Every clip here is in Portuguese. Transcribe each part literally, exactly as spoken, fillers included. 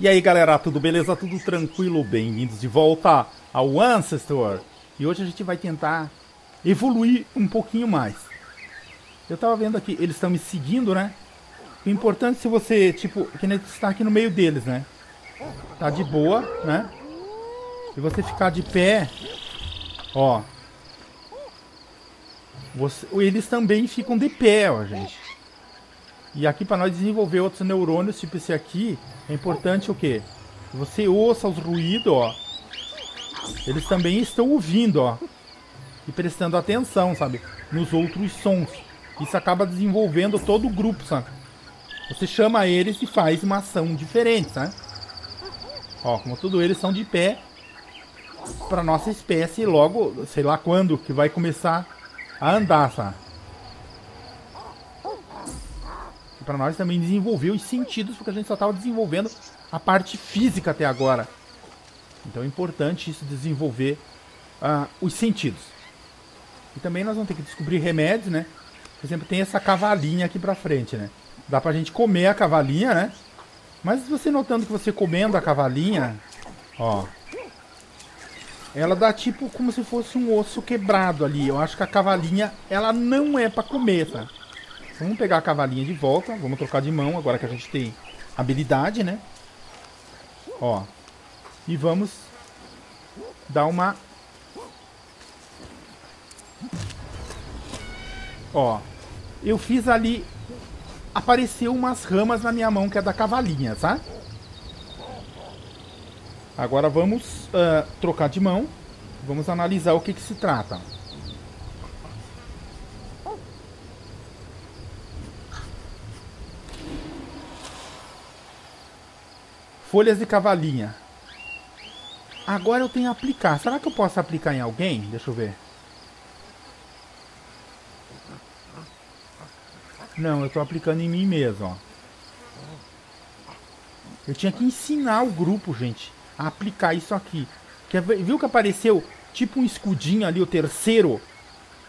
E aí galera, tudo beleza? Tudo tranquilo? Bem-vindos de volta ao Ancestor! E hoje a gente vai tentar evoluir um pouquinho mais. Eu tava vendo aqui, eles estão me seguindo, né? O importante é se você, tipo, que nem estar aqui no meio deles, né? Tá de boa, né? E você ficar de pé, ó. Você, eles também ficam de pé, ó, gente. E aqui para nós desenvolver outros neurônios, tipo esse aqui, é importante o quê? Você ouça os ruídos, ó. Eles também estão ouvindo, ó. E prestando atenção, sabe? Nos outros sons. Isso acaba desenvolvendo todo o grupo, sabe? Você chama eles e faz uma ação diferente, né? Ó, como tudo eles são de pé. Para nossa espécie, logo, sei lá quando, que vai começar a andar, sabe? Para nós também desenvolver os sentidos, porque a gente só estava desenvolvendo a parte física até agora. Então é importante isso, desenvolver uh, os sentidos. E também nós vamos ter que descobrir remédios, né? Por exemplo, tem essa cavalinha aqui pra frente, né? Dá pra gente comer a cavalinha, né? Mas você notando que você comendo a cavalinha, ó, ela dá tipo como se fosse um osso quebrado ali. Eu acho que a cavalinha, ela não é pra comer, tá? Vamos pegar a cavalinha de volta. Vamos trocar de mão agora que a gente tem habilidade, né? Ó. E vamos dar uma... Ó. Eu fiz ali... Apareceu umas ramas na minha mão que é da cavalinha, tá? Agora vamos uh, trocar de mão. Vamos analisar o que que se trata. Folhas de cavalinha. Agora eu tenho a aplicar. Será que eu posso aplicar em alguém? Deixa eu ver. Não, eu tô aplicando em mim mesmo, ó. Eu tinha que ensinar o grupo, gente, a aplicar isso aqui. Quer ver? Viu que apareceu tipo um escudinho ali, o terceiro,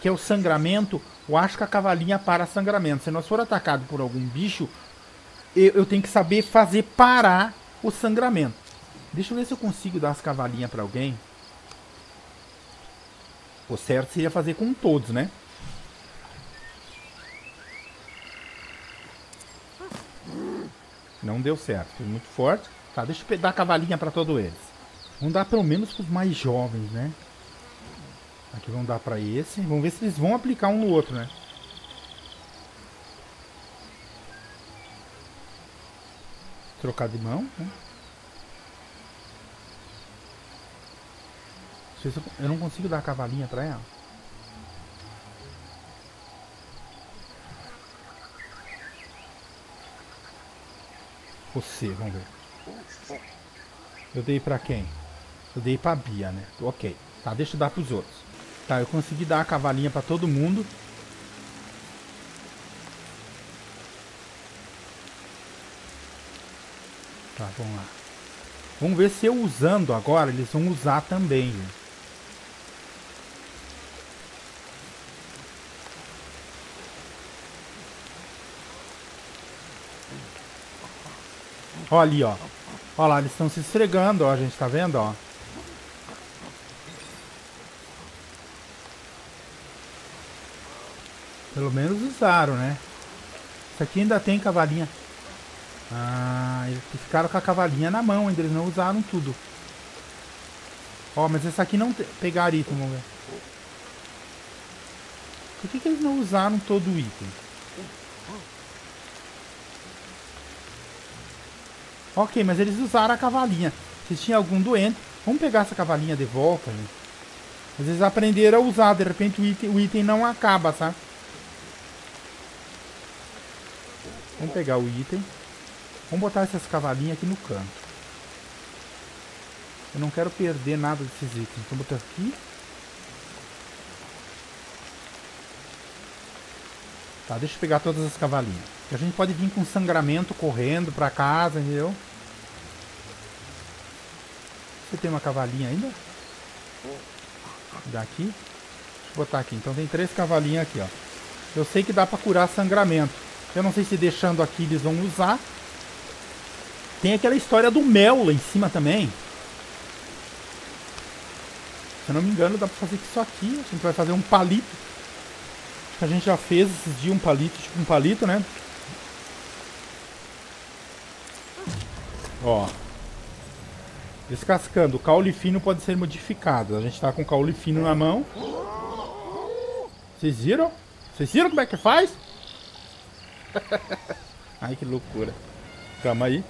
que é o sangramento? Eu acho que a cavalinha para sangramento. Se nós for atacado por algum bicho, eu, eu tenho que saber fazer parar o sangramento. Deixa eu ver se eu consigo dar as cavalinhas pra alguém. O certo seria fazer com todos, né? Não deu certo. Foi muito forte. Tá, deixa eu dar a cavalinha pra todos eles. Vamos dar pelo menos pros mais jovens, né? Aqui vamos dar pra esse. Vamos ver se eles vão aplicar um no outro, né? Trocar de mão, né? Eu não consigo dar a cavalinha pra ela. Você, vamos ver. Eu dei pra quem? Eu dei pra Bia, né? Ok. Tá, deixa eu dar pros outros. Tá, eu consegui dar a cavalinha pra todo mundo. Tá, vamos lá. Vamos ver se eu usando agora, eles vão usar também. Olha ali, ó. Olha lá, eles estão se esfregando, ó. A gente tá vendo, ó. Pelo menos usaram, né? Isso aqui ainda tem cavalinha. Ah, eles ficaram com a cavalinha na mão ainda, eles não usaram tudo. Ó, mas essa aqui não pegaram item, vamos ver. Por que que eles não usaram todo o item? Ok, mas eles usaram a cavalinha. Se tinha algum doente, vamos pegar essa cavalinha de volta, gente. Mas eles aprenderam a usar, de repente o item, o item não acaba, sabe? Vamos pegar o item. Vamos botar essas cavalinhas aqui no canto. Eu não quero perder nada desses itens. Então botar aqui. Tá, deixa eu pegar todas as cavalinhas. A gente pode vir com sangramento correndo pra casa, entendeu? Você tem uma cavalinha ainda? Daqui. Deixa eu botar aqui. Então tem três cavalinhas aqui, ó. Eu sei que dá pra curar sangramento. Eu não sei se deixando aqui eles vão usar. Tem aquela história do mel lá em cima também. Se eu não me engano, dá pra fazer só aqui. A gente vai fazer um palito. Acho que a gente já fez esses dias um palito, tipo um palito, né? Ó. Descascando. O caule fino pode ser modificado. A gente tá com o caule fino na mão. Vocês viram? Vocês viram como é que faz? Ai, que loucura. Calma aí.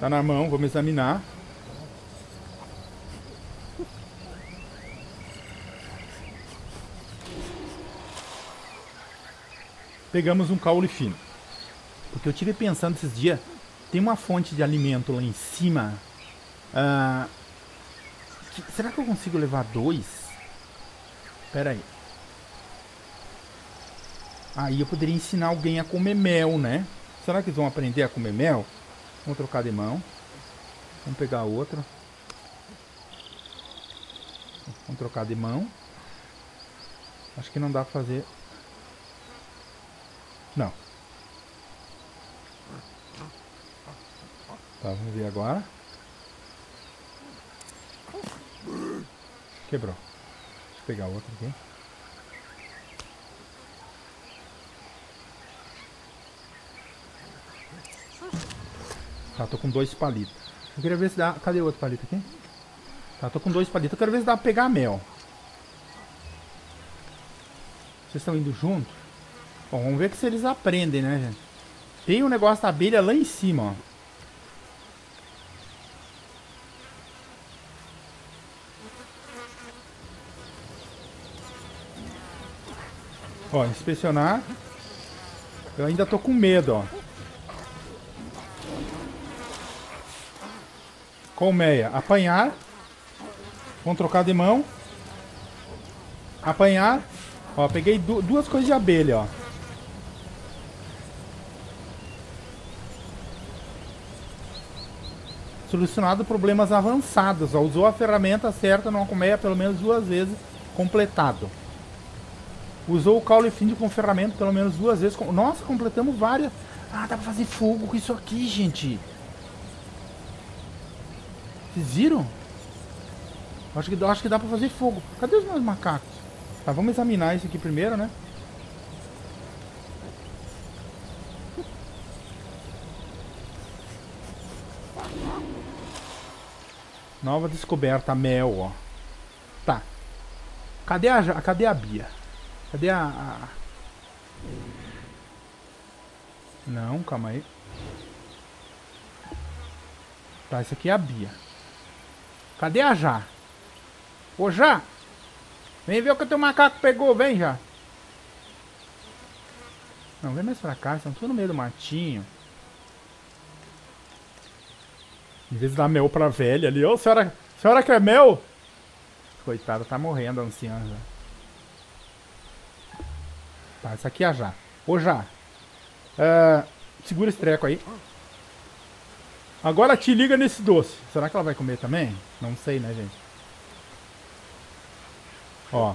Tá na mão, vamos examinar. Pegamos um caule fino. Porque eu estive pensando esses dias, tem uma fonte de alimento lá em cima. Ah, que, será que eu consigo levar dois? Pera aí. Aí eu poderia ensinar alguém a comer mel, né? Será que eles vão aprender a comer mel? Vamos trocar de mão. Vamos pegar outra. Vamos trocar de mão. Acho que não dá pra fazer. Não. Tá, vamos ver agora. Quebrou. Deixa eu pegar outra aqui. Tá, tô com dois palitos. Eu queria ver se dá... Cadê o outro palito aqui? Tá, tô com dois palitos. Eu quero ver se dá pra pegar mel. Vocês estão indo junto? Bom, vamos ver se eles aprendem, né, gente? Tem um negócio da abelha lá em cima, ó. Ó, inspecionar. Eu ainda tô com medo, ó. Colmeia, apanhar. Vamos trocar de mão. Apanhar. Ó, peguei du duas coisas de abelha, ó. Solucionado problemas avançados, ó. Usou a ferramenta certa numa colmeia pelo menos duas vezes, completado. Usou o caule fino com ferramenta pelo menos duas vezes. Com... Nossa, completamos várias. Ah, dá pra fazer fogo com isso aqui, gente. Vocês viram? Acho que, acho que dá pra fazer fogo. Cadê os meus macacos? Tá, vamos examinar isso aqui primeiro, né? Nova descoberta, mel, ó. Tá. Cadê a, cadê a Bia? Cadê a, a... Não, calma aí. Tá, isso aqui é a Bia. Cadê a Já? Ô, Já! Vem ver o que o teu macaco pegou, vem, Já! Não, vem mais pra cá, estão tudo no meio do matinho. Em vez de dar mel pra velha ali, ô, senhora, senhora quer mel? Coitada, tá morrendo a anciã já. Tá, isso aqui é a Já. Ô, Já! Uh, segura esse treco aí. Agora te liga nesse doce. Será que ela vai comer também? Não sei, né, gente? Ó.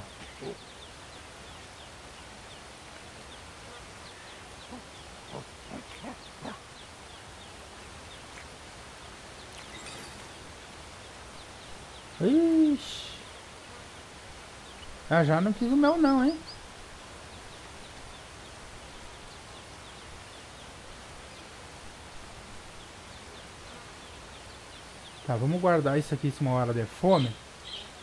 Ixi. Ah, já não quis o mel não, hein? Tá, vamos guardar isso aqui se uma hora der fome.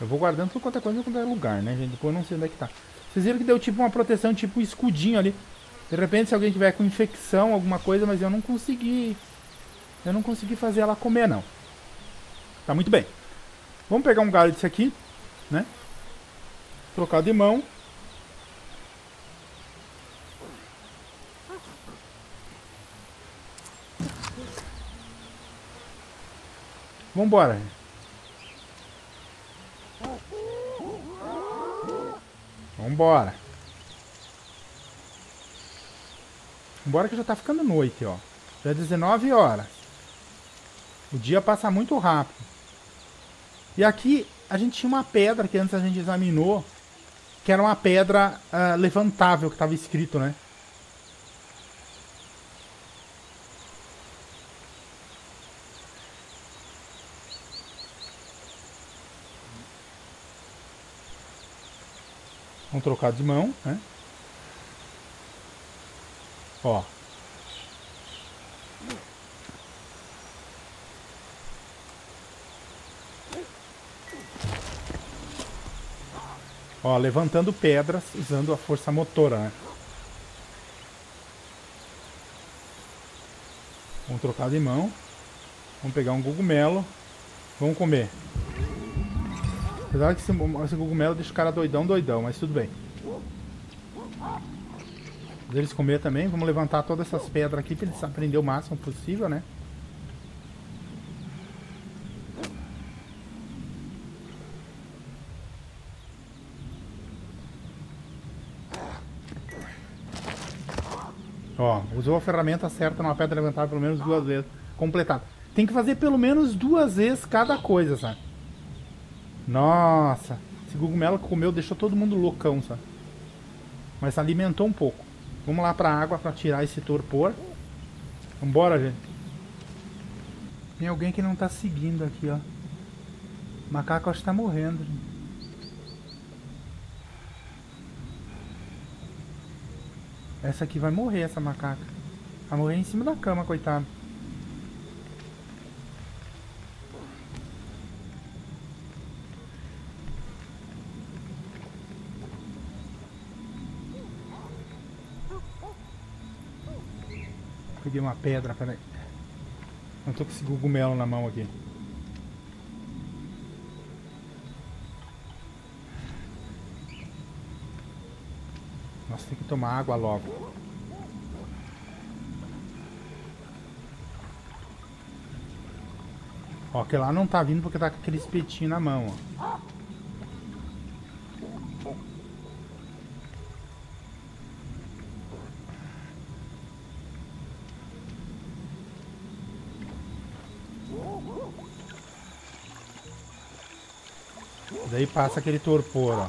Eu vou guardando tudo quanto é coisa em qualquer lugar, né, gente? Depois eu não sei onde é que tá. Vocês viram que deu tipo uma proteção, tipo um escudinho ali. De repente, se alguém tiver com infecção, alguma coisa, mas eu não consegui... Eu não consegui fazer ela comer, não. Tá, muito bem. Vamos pegar um galho desse aqui, né? Trocar de mão. Vambora. Vambora. Vambora que já tá ficando noite, ó. Já é dezenove horas. O dia passa muito rápido. E aqui a gente tinha uma pedra que antes a gente examinou. Que era uma pedra uh, levantável que tava escrito, né? Vamos trocar de mão, né? Ó. Ó, levantando pedras, usando a força motora, né? Vamos trocar de mão. Vamos pegar um cogumelo. Vamos comer. Apesar que esse, esse cogumelo deixa o cara doidão, doidão, mas tudo bem. Pra eles comer também, vamos levantar todas essas pedras aqui pra eles aprenderem o máximo possível, né? Ó, usou a ferramenta certa numa pedra levantada pelo menos duas vezes. Completado. Tem que fazer pelo menos duas vezes cada coisa, sabe? Nossa. Esse cogumelo que comeu deixou todo mundo loucão, sabe? Mas alimentou um pouco. Vamos lá pra água pra tirar esse torpor. Vambora, gente. Tem alguém que não tá seguindo aqui, ó. O macaco acho que tá morrendo, gente. Essa aqui vai morrer, essa macaca. Vai morrer em cima da cama, coitado. Peguei uma pedra, peraí. Não tô com esse cogumelo na mão aqui. Nossa, tem que tomar água logo. Ó, que lá não tá vindo porque tá com aquele espetinho na mão, ó. Daí passa aquele torpor, ó.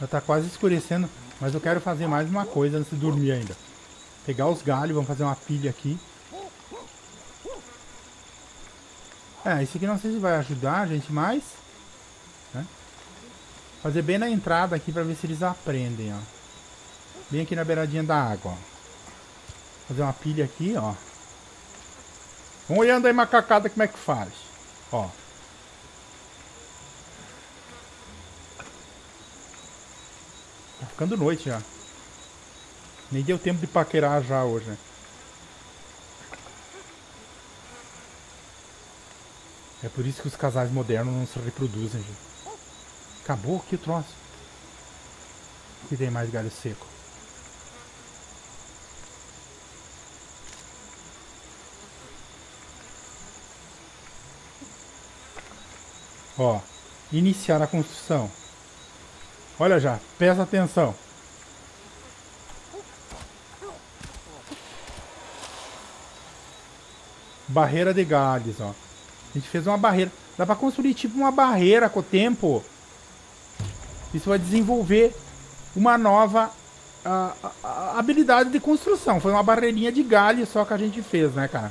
Já tá quase escurecendo, mas eu quero fazer mais uma coisa antes de dormir ainda. Pegar os galhos, vamos fazer uma pilha aqui. É, isso aqui não sei se vai ajudar a gente mais, né? Fazer bem na entrada aqui pra ver se eles aprendem, ó. Bem aqui na beiradinha da água, ó. Fazer uma pilha aqui, ó. Vamos olhando aí, macacada, como é que faz. Ó. Ficando noite já. Nem deu tempo de paquerar já hoje, né? É por isso que os casais modernos não se reproduzem, gente. Acabou aqui o troço. Aqui tem mais galho seco. Ó, iniciar a construção. Olha já, presta atenção. Barreira de galhos, ó. A gente fez uma barreira. Dá pra construir tipo uma barreira com o tempo. Isso vai desenvolver uma nova a, a, a habilidade de construção. Foi uma barreirinha de galhos só que a gente fez, né, cara?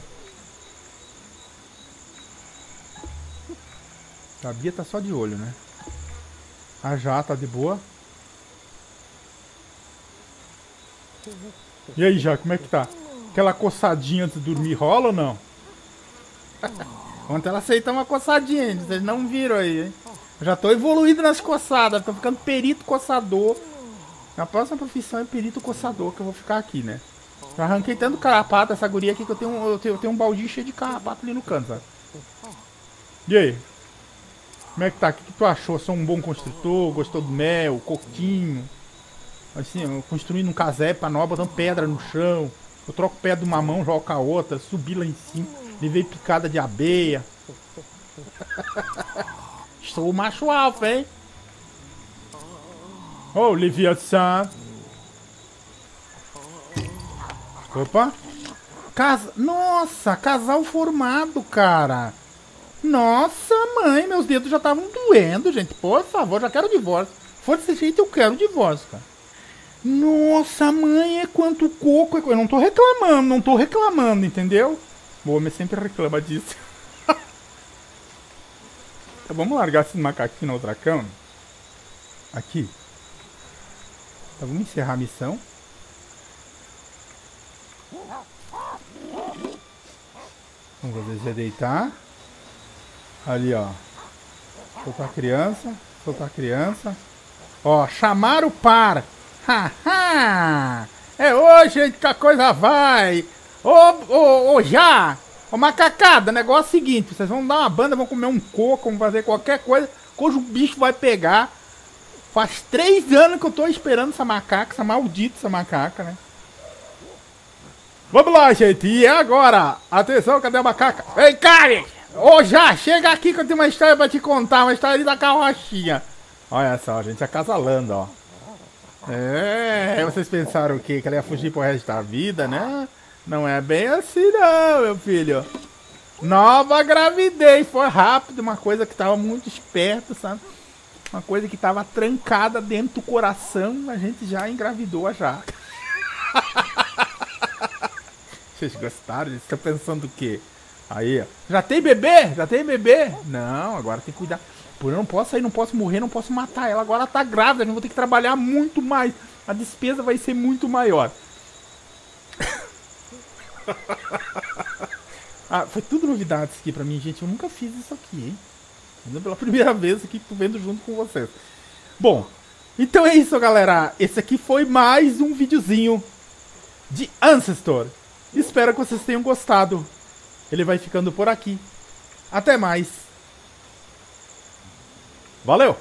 A Bia tá só de olho, né? A Já tá de boa. E aí, Já, como é que tá? Aquela coçadinha antes de dormir rola ou não? Ontem ela aceitou uma coçadinha, vocês não viram aí, hein? Eu já tô evoluindo nas coçadas, tô ficando perito coçador. A próxima profissão é perito coçador, que eu vou ficar aqui, né? Eu arranquei tanto carrapato essa guria aqui que eu tenho, eu tenho, eu tenho um baldinho cheio de carrapato ali no canto, sabe? E aí? Como é que tá? O que, que tu achou? Sou um bom construtor? Gostou do mel? Coquinho? Assim, construindo um casebre pra nós, botando pedra no chão. Eu troco pedra de uma mão, jogo com a outra. Subi lá em cima, levei picada de abelha. Estou macho alfa, hein? Oh, Leviathan. Opa. Casa... Nossa, casal formado, cara. Nossa, mãe, meus dedos já estavam doendo, gente. Por favor, já quero divórcio. Força desse jeito, eu quero divórcio, cara. Nossa, mãe, é quanto coco. É... Eu não tô reclamando, não tô reclamando, entendeu? O homem sempre reclama disso. Então vamos largar esses macaquinhos na outra cama. Aqui. Então vamos encerrar a missão. Vamos fazer já deitar. Ali, ó. Soltar a criança. Soltar a criança. Ó, chamar o par. Ha, ha. É hoje, gente, que a coisa vai. Ô, ô, ô, já. Ô, macacada, o negócio é o seguinte. Vocês vão dar uma banda, vão comer um coco, vão fazer qualquer coisa. Hoje o bicho vai pegar. Faz três anos que eu tô esperando essa macaca, essa maldita essa macaca, né? Vamos lá, gente. E agora? Atenção, cadê a macaca? Vem cá, gente. Ô, já, chega aqui que eu tenho uma história pra te contar. Uma história da carrochinha. Olha só, gente, acasalando, ó. É, vocês pensaram o quê? Que ela ia fugir pro resto da vida, né? Não é bem assim, não, meu filho. Nova gravidez. Foi rápido, uma coisa que tava muito esperto, sabe? Uma coisa que tava trancada dentro do coração. A gente já engravidou a jaca. Vocês gostaram? Vocês estão pensando o quê? Aí, ó. Já tem bebê? Já tem bebê? Não, agora tem que cuidar. Por eu não posso sair, não posso morrer, não posso matar ela. Agora ela tá grávida, eu vou ter que trabalhar muito mais. A despesa vai ser muito maior. Ah, foi tudo novidade isso aqui pra mim, gente. Eu nunca fiz isso aqui, hein? Pela primeira vez aqui, tô vendo junto com vocês. Bom, então é isso, galera. Esse aqui foi mais um videozinho de Ancestor. Espero que vocês tenham gostado. Ele vai ficando por aqui. Até mais. Valeu!